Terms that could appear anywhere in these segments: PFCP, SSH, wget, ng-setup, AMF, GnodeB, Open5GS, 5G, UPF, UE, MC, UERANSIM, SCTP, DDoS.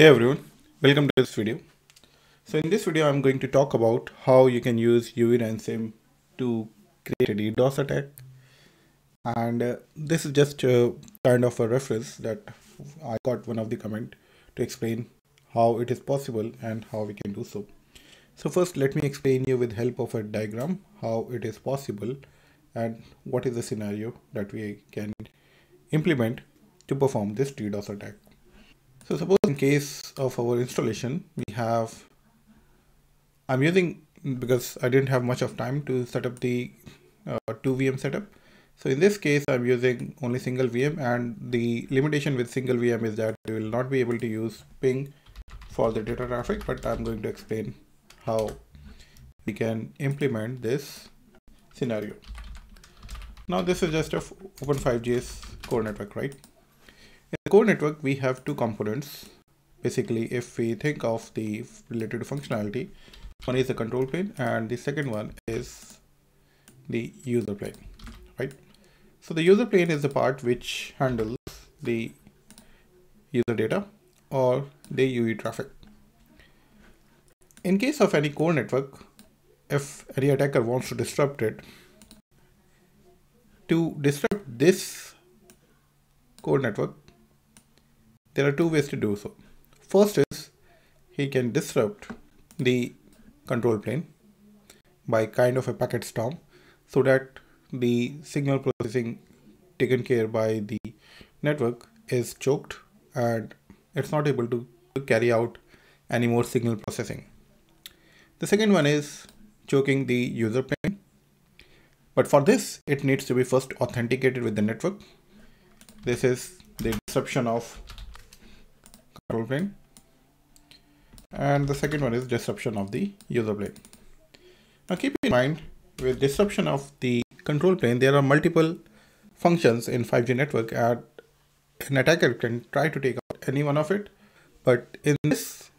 Hey everyone, welcome to this video. So in this video I'm going to talk about how you can use UERANSIM to create a DDoS attack, and this is just kind of a reference that I got one of the comment to explain how it is possible and how we can do so. So first let me explain you with help of a diagram how it is possible and what is the scenario that we can implement to perform this DDoS attack. So suppose in case of our installation, we have, I'm using, because I didn't have much of time to set up the 2 VM setup. So in this case, I'm using only single VM, and the limitation with single VM is that we will not be able to use ping for the data traffic, but I'm going to explain how we can implement this scenario. Now this is just a Open5GS core network, right? In the core network, we have two components. Basically, if we think of the related functionality, one is the control plane and the second one is the user plane, right? So the user plane is the part which handles the user data or the UE traffic. In case of any core network, if any attacker wants to disrupt it, to disrupt this core network, there are two ways to do so. First is he can disrupt the control plane by kind of a packet storm, so that the signal processing taken care by the network is choked and it's not able to carry out any more signal processing. The second one is choking the user plane, but for this it needs to be first authenticated with the network. This is the disruption of control plane, and the second one is disruption of the user plane. Now keep in mind, with disruption of the control plane, there are multiple functions in 5G network, and an attacker can try to take out any one of it. But in this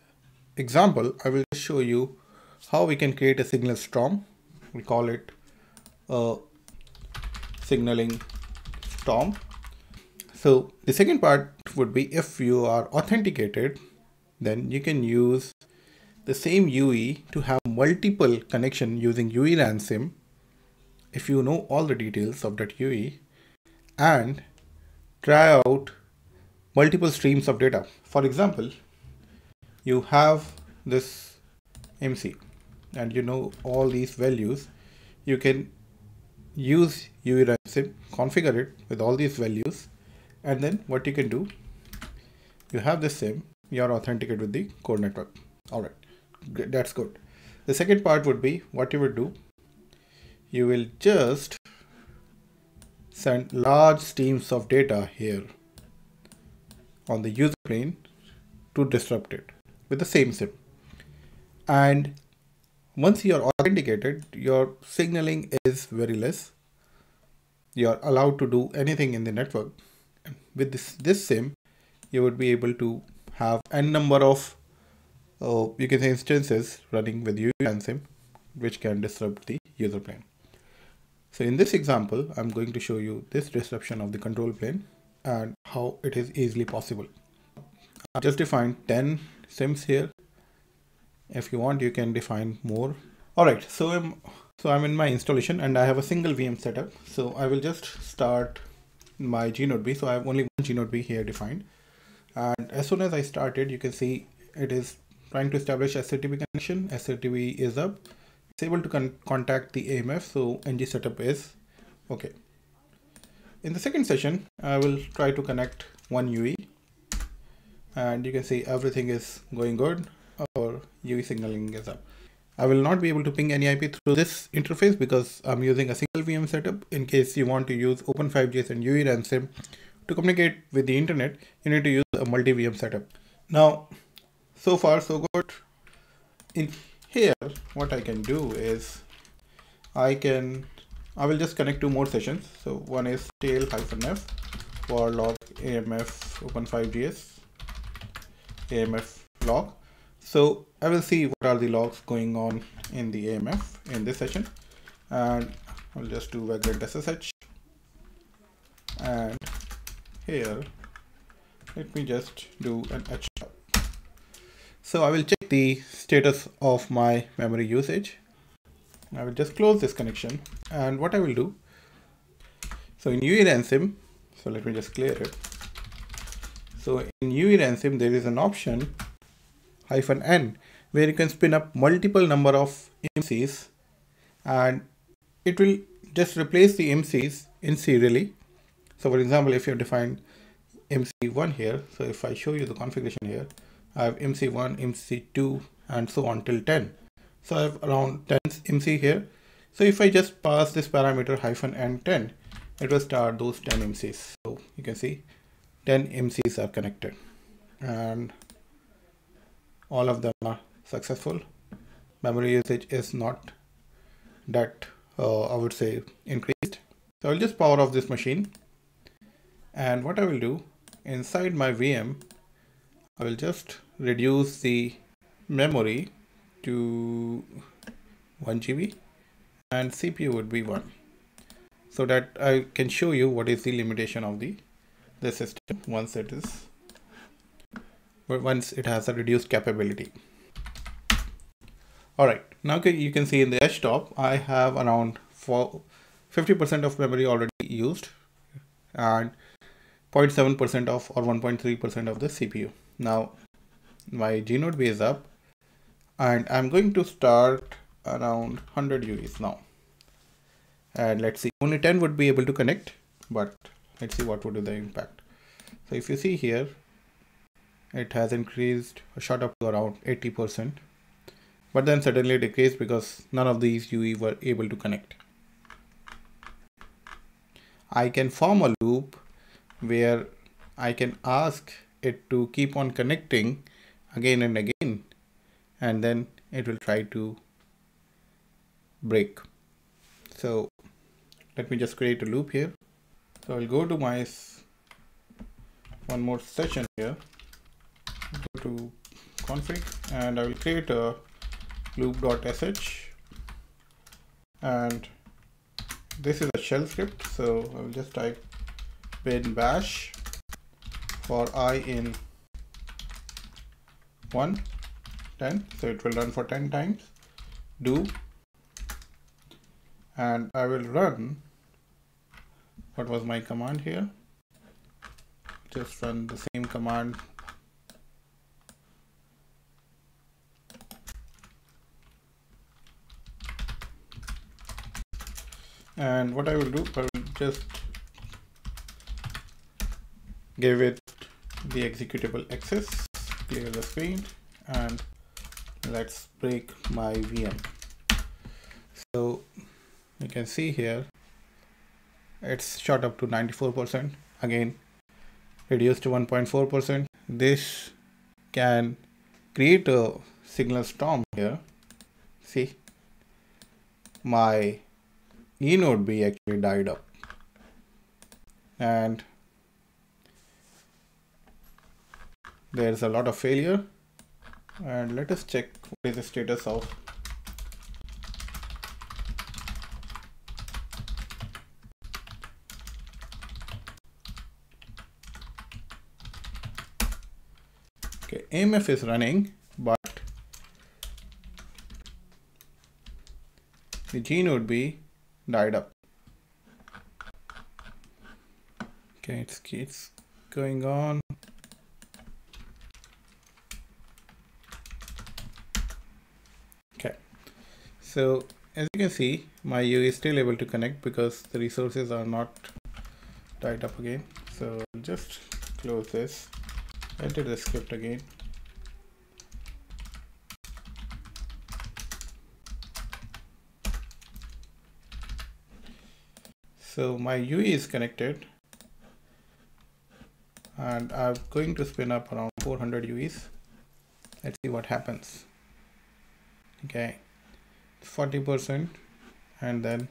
example, I will show you how we can create a signal storm. We call it a signaling storm. So the second part would be, if you are authenticated, then you can use the same UE to have multiple connection using UERANSIM, if you know all the details of that UE, and try out multiple streams of data. For example, you have this MC and you know all these values. You can use UERANSIM, configure it with all these values, and then what you can do, you have the same, you are authenticated with the core network. All right, that's good. The second part would be, what you would do, you will just send large streams of data here on the user plane to disrupt it with the same SIM. And once you are authenticated, your signaling is very less. You are allowed to do anything in the network. With this SIM, you would be able to have n number of you can say instances running with UERANSIM, which can disrupt the user plane. So in this example, I'm going to show you this disruption of the control plane and how it is easily possible. I've just defined 10 SIMs here. If you want, you can define more. All right, so I'm in my installation and I have a single VM setup. So I will just start my GnodeB. So I have only one GnodeB here defined, and as soon as I started, you can see it is trying to establish SCTP connection. SCTP is up. It's able to contact the AMF, so ng-setup is okay. In the second session, I will try to connect one UE, and you can see everything is going good. Our UE signaling is up. I will not be able to ping any IP through this interface because I'm using a single VM setup. In case you want to use Open5GS and UERANSIM to communicate with the internet, you need to use a multi-VM setup. Now, so far so good. In here, what I can do is I will just connect two more sessions. So one is tail-f for log AMF Open5GS, AMF log. So I will see what are the logs going on in the AMF in this session, and I'll just do wget SSH, and here let me just do an H So I will check the status of my memory usage. I will just close this connection, and what I will do, so in UERANSIM, so let me just clear it. So in UERANSIM, there is an option -n where you can spin up multiple number of MCs, and it will just replace the MCs in serially. So for example, if you have defined MC1 here, so if I show you the configuration here, I have MC1, MC2, and so on till 10. So I have around 10 MC here. So if I just pass this parameter -n10, it will start those 10 MCs. So you can see 10 MCs are connected, and all of them are successful. Memory usage is not that I would say increased. So I'll just power off this machine, and what I will do inside my VM, I will just reduce the memory to 1 GB and CPU would be 1, so that I can show you what is the limitation of the system once it has a reduced capability. All right, now you can see in the edge top, I have around 50% of memory already used and 0.7% of or 1.3% of the CPU. Now my GnodeB is up, and I'm going to start around 100 UEs now, and let's see, only 10 would be able to connect, but let's see what would be the impact. So if you see here, it has increased or shot up to around 80%, but then suddenly it decreased because none of these UE were able to connect. I can form a loop where I can ask it to keep on connecting again and again, and then it will try to break. So let me just create a loop here. So I'll go to my one more session here, go to config, and I will create a loop.sh, and this is a shell script. So I'll just type bin bash for I in 10, so it will run for 10 times, do, and I will run, what was my command here, just run the same command, and what I will do, I will just give it the executable access, clear the screen, and let's break my VM. So you can see here, it's shot up to 94%, again reduced to 1.4%. This can create a signal storm here. See, my GnodeB actually died up, and there's a lot of failure. And let us check what is the status of okay, AMF is running, but the GnodeB died up. Okay, it's going on. So as you can see, my UE is still able to connect because the resources are not tied up again. So I'll just close this, enter the script again. So my UE is connected, and I'm going to spin up around 400 UEs. Let's see what happens. Okay. 40%, and then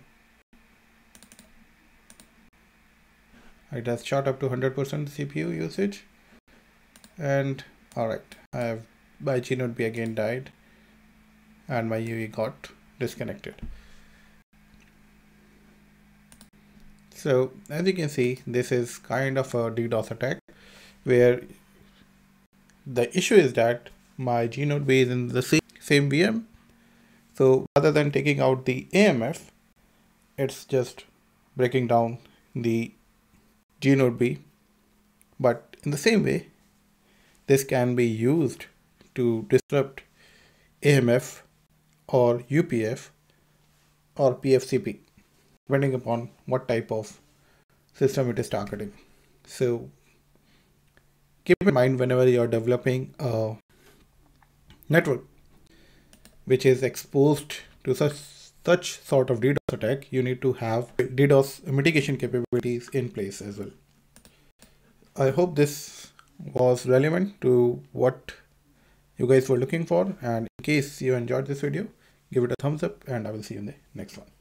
it has shot up to 100% CPU usage, and all right, I have my GnodeB again died and my UE got disconnected. So as you can see, this is kind of a DDoS attack, where the issue is that my GnodeB is in the same VM. So rather than taking out the AMF, it's just breaking down the GnodeB. But in the same way, this can be used to disrupt AMF or UPF or PFCP, depending upon what type of system it is targeting. So keep in mind whenever you're developing a network which is exposed to such sort of DDoS attack, you need to have DDoS mitigation capabilities in place as well. I hope this was relevant to what you guys were looking for, and in case you enjoyed this video, give it a thumbs up and I will see you in the next one.